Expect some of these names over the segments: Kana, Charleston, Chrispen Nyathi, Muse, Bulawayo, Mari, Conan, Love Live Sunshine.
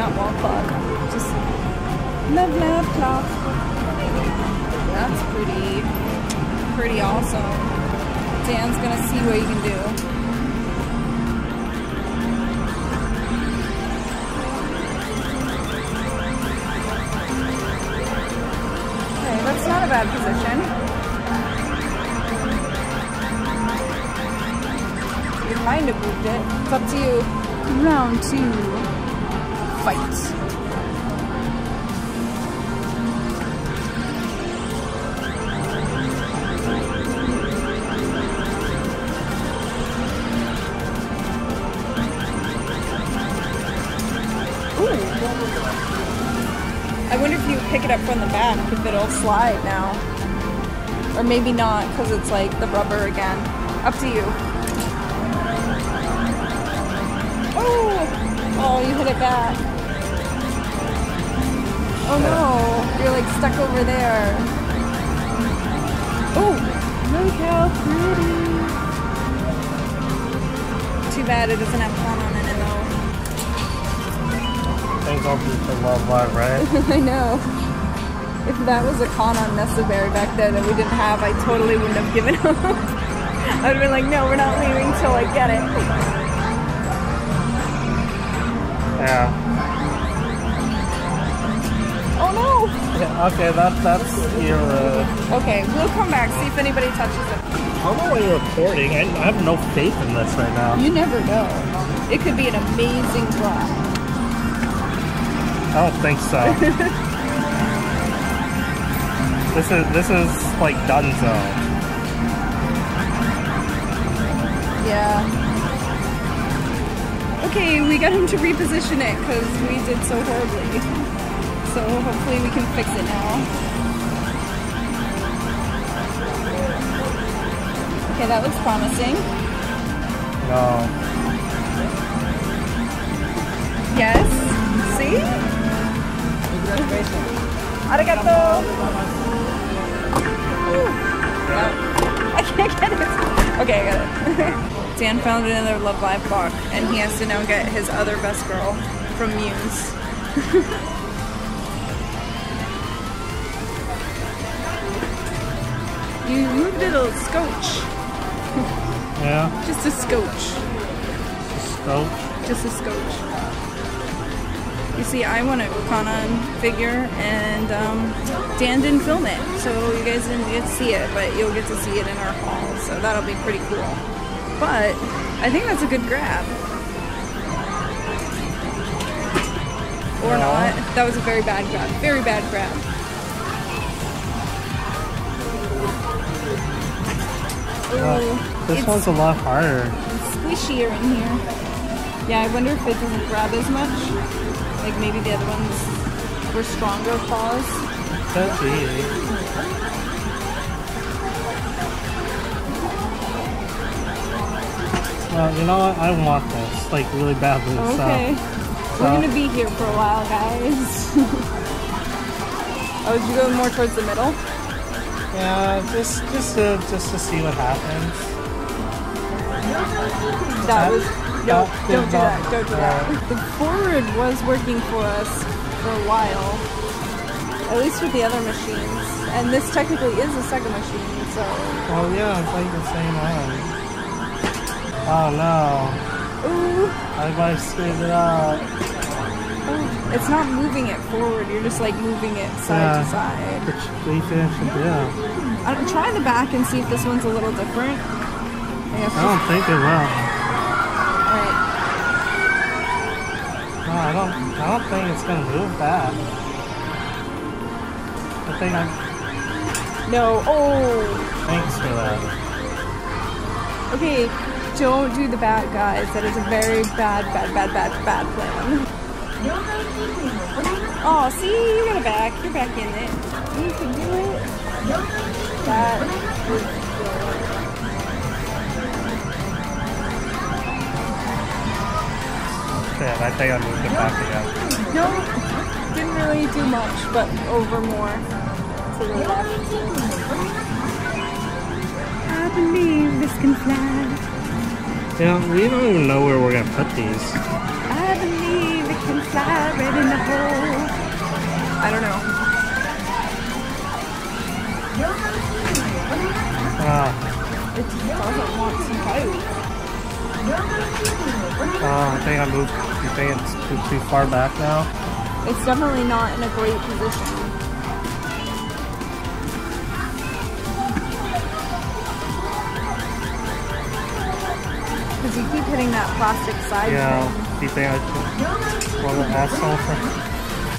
not wall clock. Just love clock. That's pretty awesome. Dan's gonna see what you can do. Not a bad position. You kind of moved it. It's up to you. Round two. Fight. Ooh. I wonder if you pick it up from the back, if it'll slide now. Or maybe not, because it's like the rubber again. Up to you. Oh, you hit it back. Oh no, you're like stuck over there. Oh, look how pretty. Too bad it doesn't have fun on it though. Thanks all for Love Live, right? I know. If that was a Kana necessary back there that we didn't have, I totally wouldn't have given up. I would have been like, no, we're not leaving till I get it. Yeah. Oh no! Yeah, okay, that's your... Okay, we'll come back, see if anybody touches it. How about when you're recording? I have no faith in this right now. You never know. It could be an amazing block. I don't think so. This is like donezo. Yeah. Okay, we got him to reposition it because we did so horribly. So hopefully we can fix it now. Okay, that looks promising. No. Yes. See? Congratulations. Arigato. Yeah. I can't get it. Okay, I got it. Dan found another Love Live block, and he has to now get his other best girl from Muse. You moved it a scotch. Yeah. Just a scotch. Scotch? Just a scotch. You see, I want a Conan figure, and Dan didn't film it, so you guys didn't get to see it, but you'll get to see it in our haul, so that'll be pretty cool. But I think that's a good grab. Or not. That was a very bad grab. Very bad grab. This one's a lot harder. It's squishier in here. Yeah, I wonder if it doesn't grab as much. Like maybe the other ones were stronger claws. That's easy. Well, you know what? I want this, like, really badly. Okay. So. We're gonna be here for a while, guys. Oh, did you go more towards the middle? Yeah, just to see what happens. That was... No, don't do that. Don't do that. The forward was working for us for a while. At least with the other machines. And this technically is a second machine, so... Oh yeah, it's like the same one. Oh no. Ooh. I might screw it up. Oh, it's not moving it forward, you're just like moving it side to side. Yeah. I'm trying the back and see if this one's a little different. I don't think it will. Alright. No, I don't think it's gonna move that. No. Oh. Thanks for that. Okay, don't do the bat, guys. That is a very bad plan. Oh, see, you got a back. You're back in it. You can do it. That was good. Yeah, I think I moved it back again. No. Didn't really do much, but over more to the left. I believe this can fly. Yeah, we don't even know where we're gonna put these. I believe it can can fly right in the hole. I don't know. I think I moved your pants too far back now. It's definitely not in a great position. Because you keep hitting that plastic side. Yeah, thing. You think I should roll the asshole for it?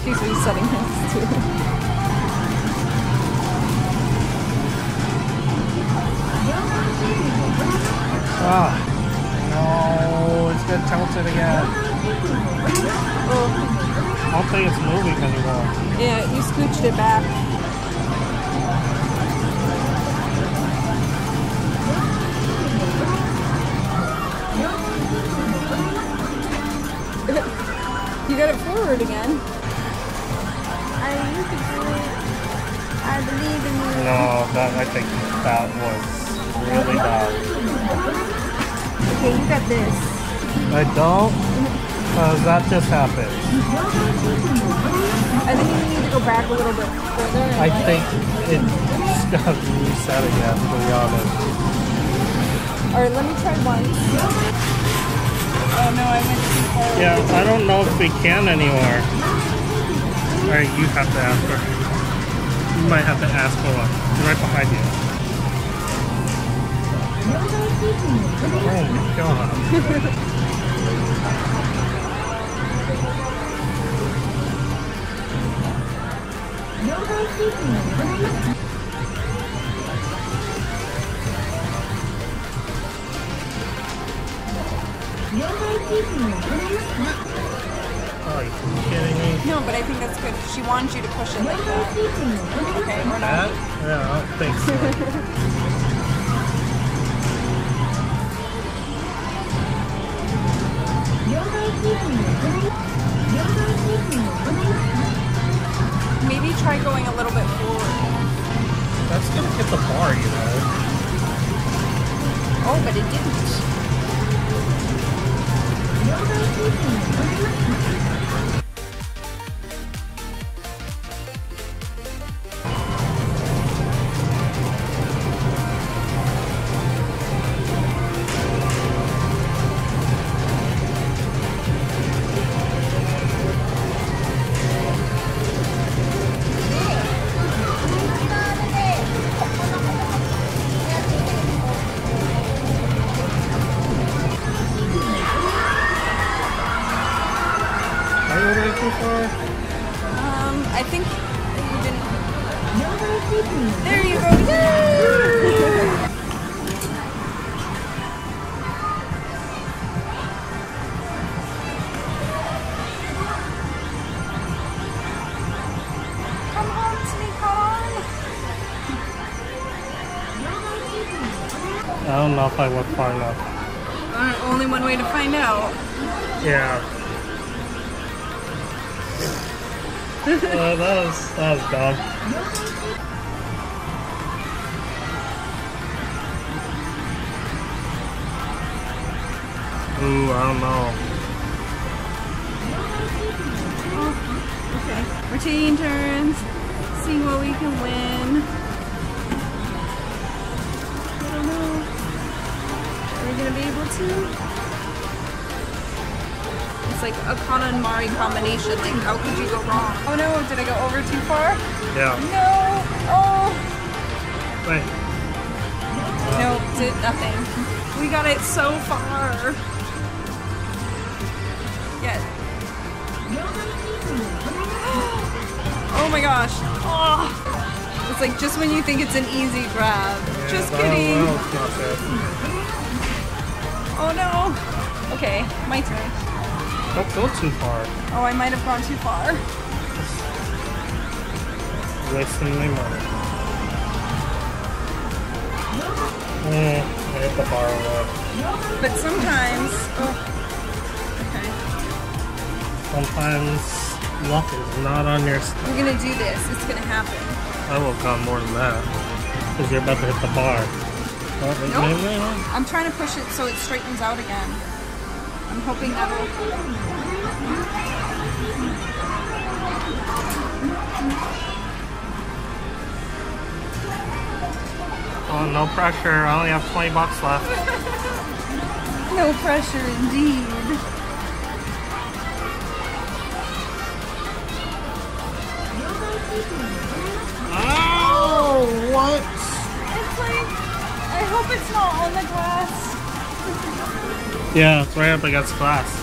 She's resetting his too. Ah, no, it's been tilted again. Oh. I don't think it's moving anymore. Yeah, you scooched it back. You got it forward again. You can do it. I believe in you. No, I think that was really bad. Okay, you got this. I don't? That just happened. I think you need to go back a little bit further. I think it's got to reset again, to be honest. Alright, let me try one. Oh no, I went too far. Yeah, I don't know if we can anymore. Alright, you have to ask her. You might have to ask her. She's right behind you. Oh my god. Are you kidding me? No, but I think that's good. She wanted you to push it like that. Okay, we're not. Yeah, I think so. Maybe try going a little bit forward. That's gonna hit the bar, you know. Oh, but it I think you didn't. There you go. Come on, Sneakon. I don't know if I went far enough. Only one way to find out. Yeah. that was dumb. Ooh, I don't know. Okay, we're taking turns. See what we can win. I don't know. Are we gonna be able to? It's like a Kana and Mari combination. Like, how could you go wrong? Oh no, did I go over too far? Yeah. No! Oh! Wait. No, did nothing. We got it so far. Yes. Oh my gosh. Oh. It's like just when you think it's an easy grab. Yeah, just kidding. Oh no. Okay, my turn. Don't go too far. Oh, I might have gone too far. Wasting my money. I hit the bar a lot. But sometimes... Oh. Okay. Sometimes luck is not on your side. You're gonna do this. It's gonna happen. I will have gone more than that. Because you're about to hit the bar. Nope. I'm trying to push it so it straightens out again. I'm hoping that'll... Oh, no pressure. I only have 20 bucks left. No pressure indeed. Oh, what? It's like, I hope it's not on the glass. Yeah, it's right up against glass.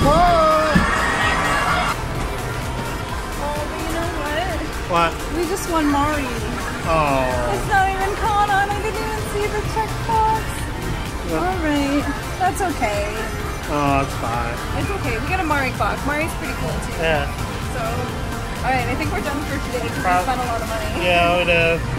Whoa! What? We just won Mari. Oh. It's not even Conan. I didn't even see the checkbox. Yeah. Alright. That's okay. Oh, it's fine. It's okay. We got a Mari clock. Mari's pretty cool too. Yeah. So, alright. I think we're done for today because we spent a lot of money. Yeah, we did.